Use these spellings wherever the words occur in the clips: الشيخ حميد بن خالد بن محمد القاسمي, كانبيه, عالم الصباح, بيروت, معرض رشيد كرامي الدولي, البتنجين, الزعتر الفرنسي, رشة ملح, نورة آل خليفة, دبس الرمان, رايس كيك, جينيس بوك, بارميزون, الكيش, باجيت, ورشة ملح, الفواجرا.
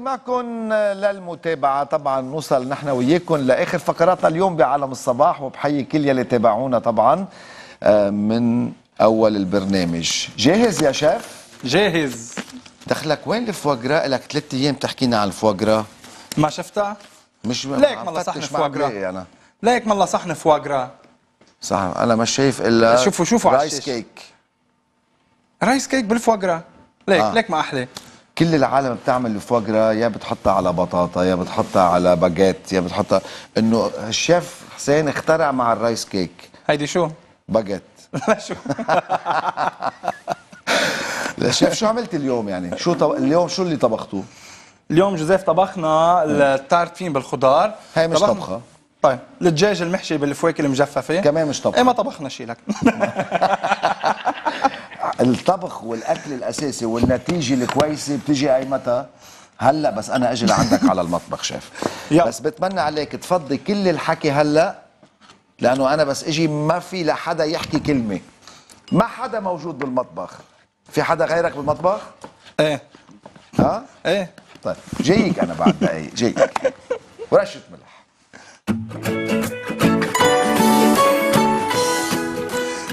معكم للمتابعة. طبعا نوصل نحن وياكم لآخر فقراتنا اليوم بعالم الصباح، وبحيي كل يلي تابعونا طبعا من أول البرنامج. جاهز يا شاف؟ جاهز. دخلك وين الفواجرا؟ لك 3 أيام تحكينا عن الفواجرا ما شفتها؟ مش ليك مالله صحن فواجرا، ليك مالله صحن فواجرا. صح، أنا مش شايف إلا شوفوا رايس كيك. رايس كيك بالفواجرا؟ ليك ليك ما أحلى. كل العالم بتعمل الفواجرا، يا بتحطها على بطاطا، يا بتحطها على باجيت، يا بتحطها. انه الشيف حسين اخترع مع الرايس كيك. هيدي شو؟ باجيت. لا شو؟ الشيف شو عملت اليوم يعني؟ شو اليوم شو اللي طبختوه؟ اليوم جوزيف طبخنا التارتين بالخضار. هي مش طبخه. طيب، الدجاج المحشي بالفواكه المجففه. كمان مش طبخه. ايه ما طبخنا شيء لك. الطبخ والاكل الاساسي والنتيجه الكويسه بتجي اي متى؟ هلا بس انا اجي لعندك على المطبخ شيف. بس بتمنى عليك تفضي كل الحكي هلا، لانه انا بس اجي ما في لحدا يحكي كلمه. ما حدا موجود بالمطبخ. في حدا غيرك بالمطبخ؟ ايه. ها؟ ايه. طيب جايك انا بعد دقايق، جايك. ورشه ملح.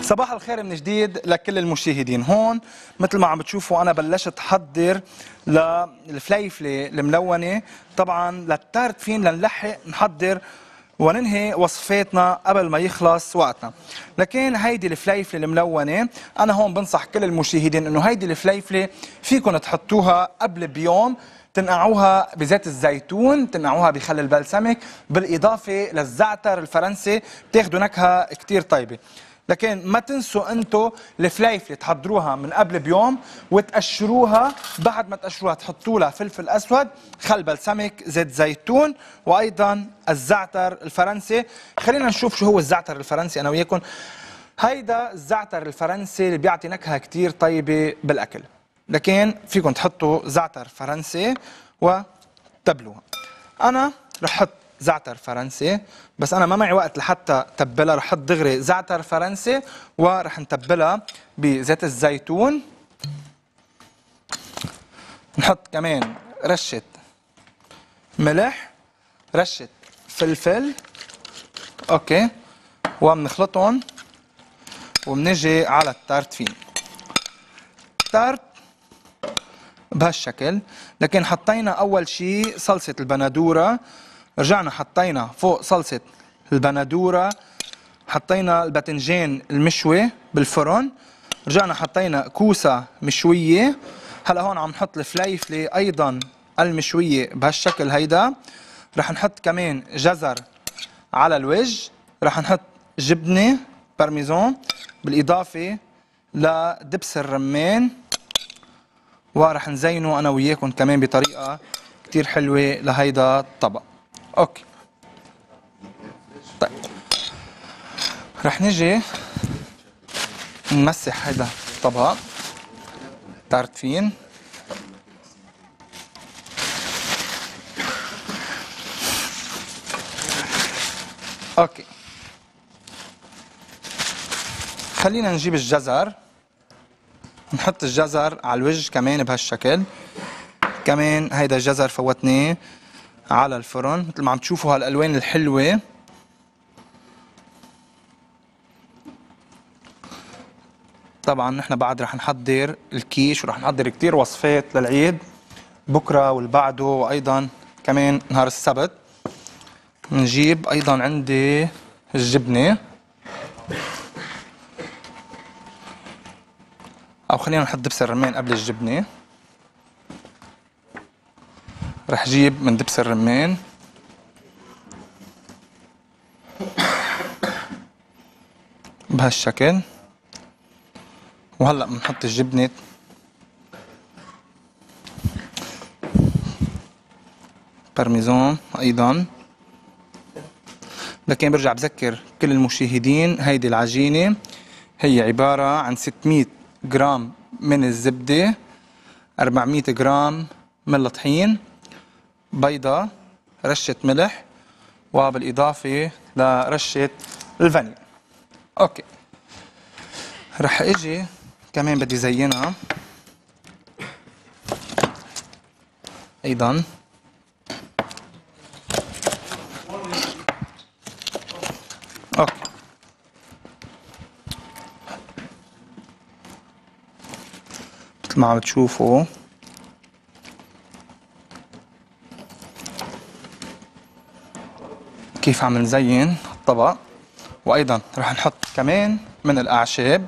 صباح الخير من جديد لكل المشاهدين. هون مثل ما عم بتشوفوا انا بلشت احضر للفليفله الملونه، طبعا للتارت فين لنلحق نحضر وننهي وصفاتنا قبل ما يخلص وقتنا. لكن هيدي الفليفله الملونه، انا هون بنصح كل المشاهدين انه هيدي الفليفله فيكم تحطوها قبل بيوم، تنقعوها بزيت الزيتون، تنقعوها بخل البلسمك، بالاضافه للزعتر الفرنسي، بتاخذوا نكهه كثير طيبه. لكن ما تنسوا انتو الفليفله تحضروها من قبل بيوم وتقشروها، بعد ما تقشروها تحطوا لها فلفل اسود، خل بلسمك، زيت زيتون، وايضا الزعتر الفرنسي. خلينا نشوف شو هو الزعتر الفرنسي انا وياكم. هيدا الزعتر الفرنسي اللي بيعطي نكهه كتير طيبه بالاكل، لكن فيكم تحطوا زعتر فرنسي وتبلوها. انا رح احط زعتر فرنسي، بس انا ما معي وقت لحتى تبلها، رح احط دغري زعتر فرنسي ورح نتبلها بزيت الزيتون. نحط كمان رشة ملح، رشة فلفل، اوكي، وبنخلطهم وبنجي على التارت فين. التارت بهالشكل، لكن حطينا اول شيء صلصة البندورة، رجعنا حطينا فوق صلصة البندورة، حطينا البتنجين المشوي بالفرن، رجعنا حطينا كوسة مشوية. هلا هون عم نحط الفليفلة أيضا المشوية بهالشكل هيدا، رح نحط كمان جزر على الوجه، رح نحط جبنة بارميزون بالإضافة لدبس الرمان، ورح نزينه أنا وياكم كمان بطريقة كتير حلوة لهيدا الطبق. اوكي طيب، رح نجي نمسح هيدا الطبق تارت فين. اوكي، خلينا نجيب الجزر، نحط الجزر على الوجه كمان بهالشكل. كمان هيدا الجزر فوتناه على الفرن، مثل ما عم تشوفوا هالالوان الحلوه. طبعا نحن بعد رح نحضر الكيش، ورح نحضر كتير وصفات للعيد بكره والبعده، وايضا كمان نهار السبت. نجيب ايضا عندي الجبنه، او خلينا نحط دبس الرمان قبل الجبنه. رح جيب من دبس الرمان، بهالشكل. وهلا بنحط الجبنة. بارميزون ايضا. لكن برجع بذكر كل المشاهدين، هيدي العجينة هي عبارة عن 600 جرام من الزبدة، 400 جرام من الطحين، بيضة، رشة ملح، وبالإضافة لرشة الفانيليا. أوكي، رح أجي كمان بدي زينها أيضا مثل ما عم تشوفوا كيف عم نزين الطبق. وايضا رح نحط كمان من الاعشاب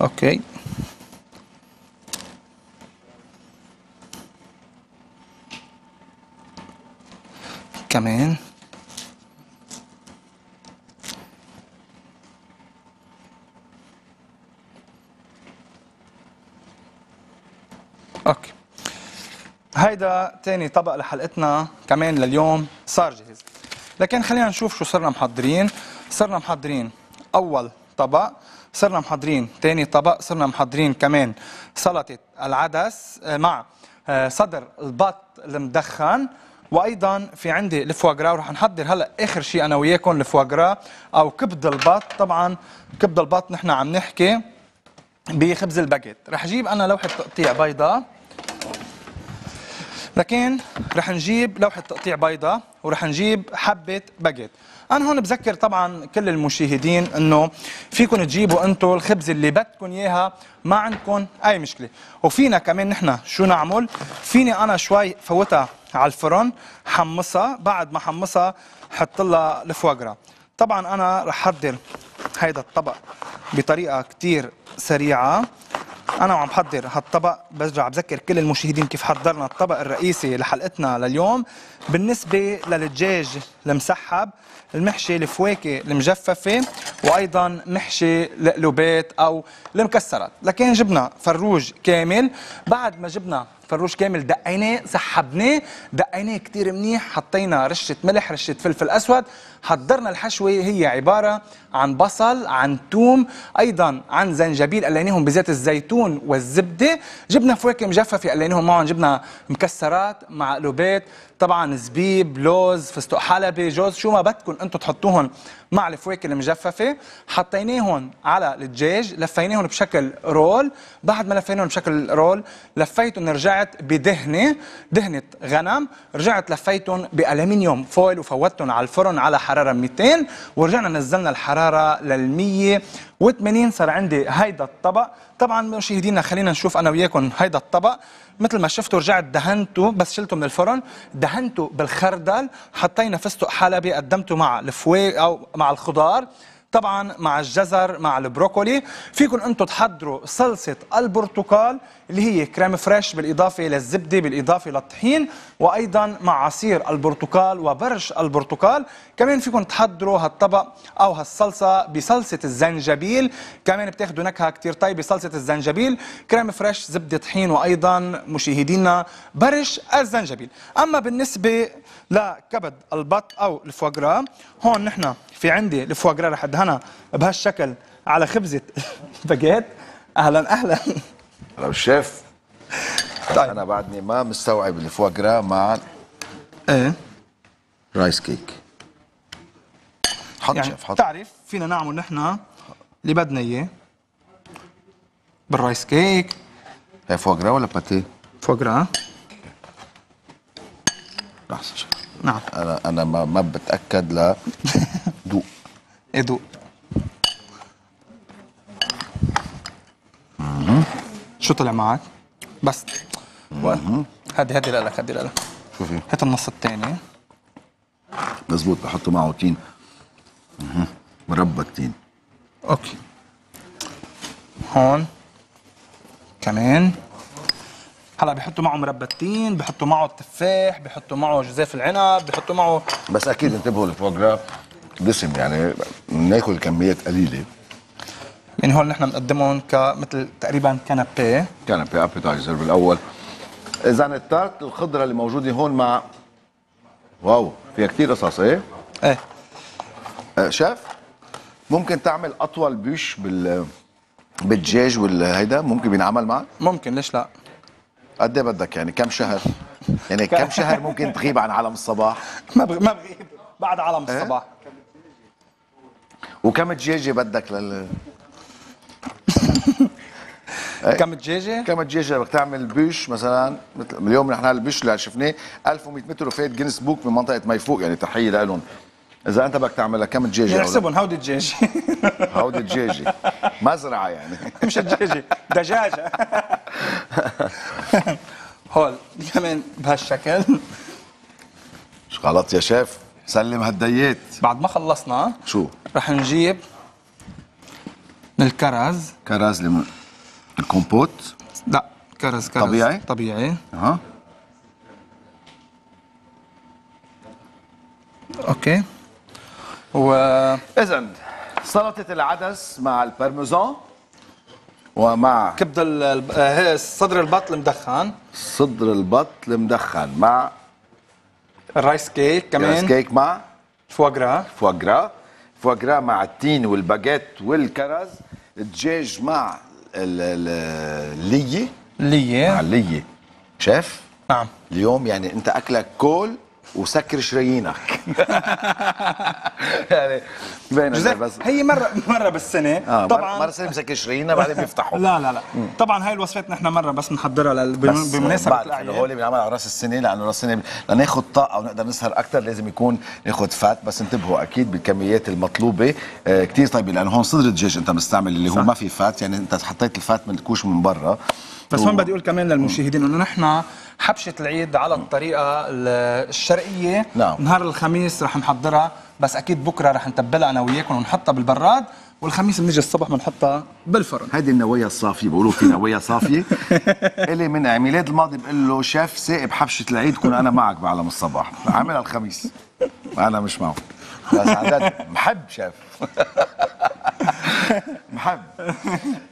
اوكي. كمان اوكي، هيدا تاني طبق لحلقتنا كمان لليوم صار جاهز. لكن خلينا نشوف شو صرنا محضرين. صرنا محضرين اول طبق، صرنا محضرين تاني طبق، صرنا محضرين كمان سلطة العدس مع صدر البط المدخن، وايضا في عندي الفواجرا. ورح نحضر هلا اخر شيء انا وياكم الفواجرا او كبد البط. طبعا كبد البط نحن عم نحكي بخبز الباجيت. رح اجيب انا لوحة تقطيع بيضاء، لكن رح نجيب لوحة تقطيع بيضاء ورح نجيب حبة باجيت. أنا هون بذكر طبعا كل المشاهدين إنه فيكم تجيبوا أنتم الخبز اللي بدكم إياها، ما عندكم أي مشكلة. وفينا كمان نحن شو نعمل؟ فيني أنا شوي فوتها على الفرن، حمصها، بعد ما حمصها حط لها الفواجرا. طبعا أنا رح حضر هيدا الطبق بطريقة كتير سريعة. أنا وعم بحضر هالطبق برجع بذكر كل المشاهدين كيف حضرنا الطبق الرئيسي لحلقتنا لليوم. بالنسبة للدجاج المسحب، المحشي الفواكه المجففة، وأيضا محشي القلوبات أو المكسرات. لكن جبنا فروج كامل، بعد ما جبنا فروج كامل دقيناه، سحبناه، دقيناه كتير منيح، حطينا رشة ملح، رشة فلفل أسود، حضرنا الحشوة. هي عبارة عن بصل، عن توم، أيضا عن زنجبيل قليناهم بزيت الزيتون والزبدة، جبنا فواكه مجففة قليناهم معهم، جبنا مكسرات مع قلوبات، طبعا زبيب، لوز، فستق حلبي، جوز، شو ما بدكم انتم تحطوهم مع الفواكه المجففه. حطيناهم على الدجاج، لفيناهم بشكل رول. بعد ما لفيناهم بشكل رول لفيتهم، رجعت بدهنه، دهنه غنم، رجعت لفيتهم بالومنيوم فويل وفوتهم على الفرن على حراره 200، ورجعنا نزلنا الحراره لل180. صار عندي هيدا الطبق. طبعا مشاهدينا خلينا نشوف انا وياكم هيدا الطبق. مثل ما شفتوا رجعت دهنته، بس شلته من الفرن، دهنته بالخردل، حطينا فستق حلبي، قدمته مع الفواكه او مع الخضار، طبعا مع الجزر، مع البروكولي. فيكم انتم تحضروا صلصه البرتقال اللي هي كريم فريش، بالاضافه للزبده، بالاضافه للطحين، وايضا مع عصير البرتقال وبرش البرتقال. كمان فيكم تحضروا هالطبق او هالصلصه بصلصه الزنجبيل، كمان بتاخذوا نكهه كثير طيبه. صلصه الزنجبيل، كريم فريش، زبده، طحين، وايضا مشاهدينا برش الزنجبيل. اما بالنسبه لكبد البط او الفواجرا، هون نحن في عندي الفواجرا رح ادهنها بهالشكل على خبزه باجيت. اهلا اهلا لو الشيف. طيب انا بعدني ما مستوعب الفواجرا مع ايه رايس كيك. حط يعني شيف حط. بتعرف فينا نعمل نحن اللي بدنا اياه بالرايس كيك. هي فواجرا ولا باتيه؟ فواجرا. لحظه شيف. نعم انا ما بتاكد. لا دوق. ايه دوق. شو طلع معك؟ بس هدي لألك، هدي لألك. شوفي هات النص الثاني. مزبوط، بحطه معه تين، مربى التين. اوكي هون كمان هلا بيحطوا معه مربى التين، بيحطوا معه التفاح، بيحطوا معه جزاف العنب، بيحطوا معه. بس اكيد انتبهوا الفواجرا دسم، يعني بناكل كميات قليله. يعني هون نحن بنقدمهم كمثل تقريبا كانبيه، كانبيه ابيتايزر بالاول. اذا التارت الخضره اللي موجوده هون مع واو فيها كثير قصص. ايه ايه شاف ممكن تعمل اطول بيش بالدجاج والهيدا، ممكن بينعمل معك. ممكن ليش لا؟ قد ايه بدك يعني؟ كم شهر؟ يعني كم شهر ممكن تغيب عن عالم الصباح؟ ما بغيب بعد عالم الصباح. وكم دجاجه بدك لل كم دجاجه؟ كم دجاجه بدك تعمل بيش مثلا؟ مثل اليوم نحن البيش اللي شفناه 1100 متر وفات جينيس بوك من منطقه ما يفوق، يعني تحيه لهم. اذا انت بدك تعملها كم دجاجه؟ نحسبهم هودي دجاجه هودي دجاجه مزرعه يعني مش دجاجه دجاجه هول كمان بهالشكل مش غلط يا شيف سلم هالديات. بعد ما خلصنا شو؟ رح نجيب الكرز كرز ليمون الكمبوت لا كرز طبيعي طبيعي اها اوكي و اذا سلطه العدس مع البارميزون ومع كبده صدر البط المدخن صدر البط المدخن مع الرايس كيك كمان رايس كيك مع الفواجرا الفواجرا مع التين والباجيت والكرز الدجاج مع اللية مع اللية شاف؟ نعم اليوم يعني انت اكلك كول وسكر شرايينك يعني بس هي مره بالسنه طبعا مره سنه مسكر شراييننا بعدين بيفتحوا لا طبعا هاي الوصفات نحن مره بس بنحضرها بمناسبه الاعياد هول بنعملها على راس السنه لانه راس السنه لناخذ طاقه ونقدر نسهر اكثر لازم يكون ناخذ فات بس انتبهوا اكيد بالكميات المطلوبه كثير طيبه لانه هون صدر الدجاج انت مستعمل اللي هو ما في فات يعني انت حطيت الفات من الكوش من برا بس هون بدي اقول كمان للمشاهدين انه نحن حبشه العيد على الطريقه الشرقيه نعم. نهار الخميس رح نحضرها بس اكيد بكره رح نتبلها انا وياكم ونحطها بالبراد والخميس بنيجي الصبح بنحطها بالفرن هيدي النوايه الصافيه بقولوا في نوايه صافيه الي من عميلاد الماضي بقول له شيف سائب حبشه العيد كون انا معك بعلم الصباح عاملها الخميس انا مش معه بس عدد محب شيف محب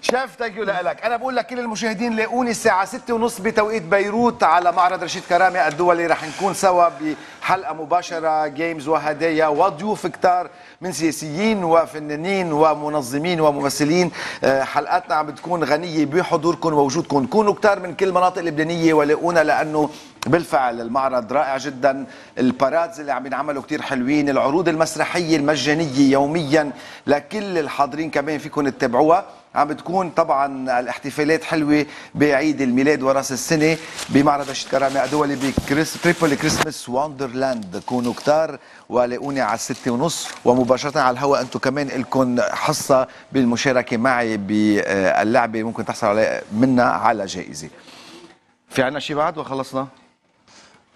شيف ثانك يو لك انا بقول لك كل المشاهدين لاقوني الساعه 6:30 بتوقيت بيروت على معرض رشيد كرامي الدولي رح نكون سوا بحلقه مباشره جيمز وهدايا وضيوف كتار من سياسيين وفنانين ومنظمين وممثلين حلقاتنا عم بتكون غنيه بحضوركم ووجودكم كونوا كتار من كل مناطق لبنانيه ولاقونا لانه بالفعل المعرض رائع جدا البارادز اللي عم ينعملوا كتير حلوين العروض المسرحيه المجانيه يوميا لكل الحاضرين كمان فيكم تتابعوها عم بتكون طبعا الاحتفالات حلوه بعيد الميلاد وراس السنه بمعرض رشيد كرامي الدولي بتريبل كريسمس وندرلاند كونوا كتار ولاقوني على 6:30 ومباشره على الهواء انتم كمان لكم حصه بالمشاركه معي باللعبه ممكن تحصل عليها منا على جائزه. في عنا شيء بعد وخلصنا؟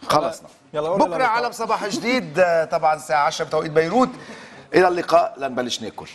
خلصنا بكره عالم صباح جديد طبعا الساعه 10 بتوقيت بيروت الى اللقاء لنبلش ناكل